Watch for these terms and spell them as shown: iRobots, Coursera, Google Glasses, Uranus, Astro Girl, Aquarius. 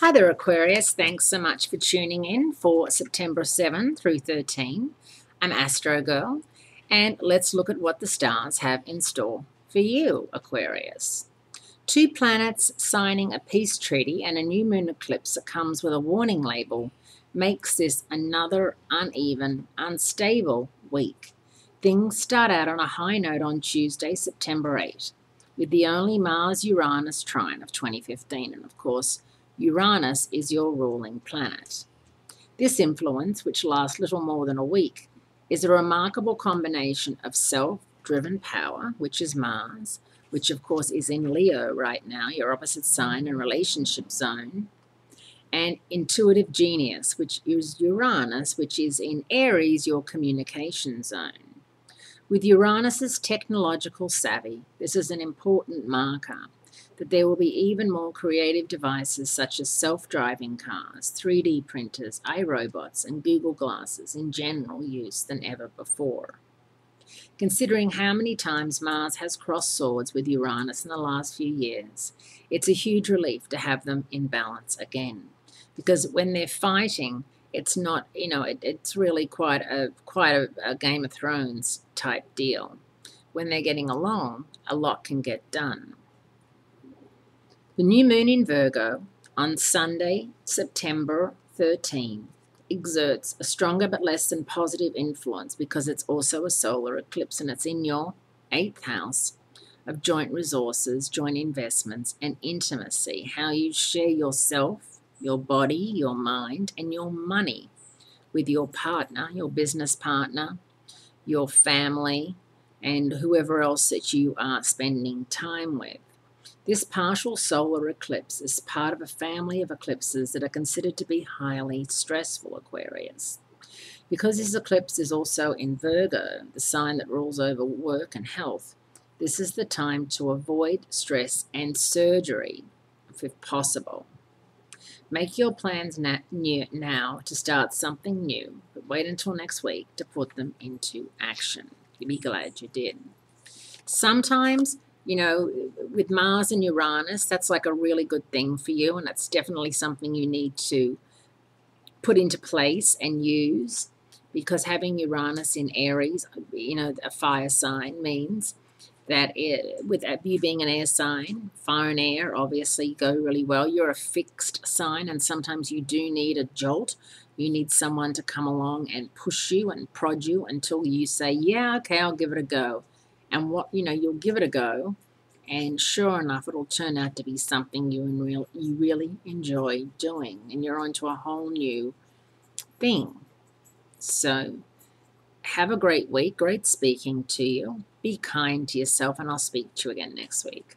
Hi there, Aquarius. Thanks so much for tuning in for September 7 through 13. I'm Astro Girl, and let's look at what the stars have in store for you, Aquarius. Two planets signing a peace treaty and a new moon eclipse that comes with a warning label makes this another uneven, unstable week. Things start out on a high note on Tuesday, September 8, with the only Mars-Uranus trine of 2015, and of course, Uranus is your ruling planet. This influence, which lasts little more than a week, is a remarkable combination of self-driven power, which is Mars, which of course is in Leo right now, your opposite sign and relationship zone, and intuitive genius, which is Uranus, which is in Aries, your communication zone. With Uranus's technological savvy, this is an important marker that there will be even more creative devices such as self-driving cars, 3D printers, iRobots, and Google Glasses in general use than ever before. Considering how many times Mars has crossed swords with Uranus in the last few years, it's a huge relief to have them in balance again. Because when they're fighting, it's not, it's really quite a Game of Thrones type deal. When they're getting along, a lot can get done. The new moon in Virgo on Sunday, September 13, exerts a stronger but less than positive influence because it's also a solar eclipse and it's in your 8th house of joint resources, joint investments, and intimacy, how you share yourself, your body, your mind, and your money with your partner, your business partner, your family, and whoever else that you are spending time with. This partial solar eclipse is part of a family of eclipses that are considered to be highly stressful, Aquarius. Because this eclipse is also in Virgo, the sign that rules over work and health, this is the time to avoid stress and surgery, if possible. Make your plans now to start something new, but wait until next week to put them into action. You'll be glad you did. Sometimes, with Mars and Uranus, that's like a really good thing for you, and that's definitely something you need to put into place and use, because having Uranus in Aries, a fire sign, means that with you being an air sign, fire and air obviously go really well. You're a fixed sign, and sometimes you do need a jolt. You need someone to come along and push you and prod you until you say, yeah, okay, I'll give it a go. And you'll give it a go, and sure enough, it'll turn out to be something you really enjoy doing, and you're onto a whole new thing. So have a great week. Great speaking to you. Be kind to yourself, and I'll speak to you again next week.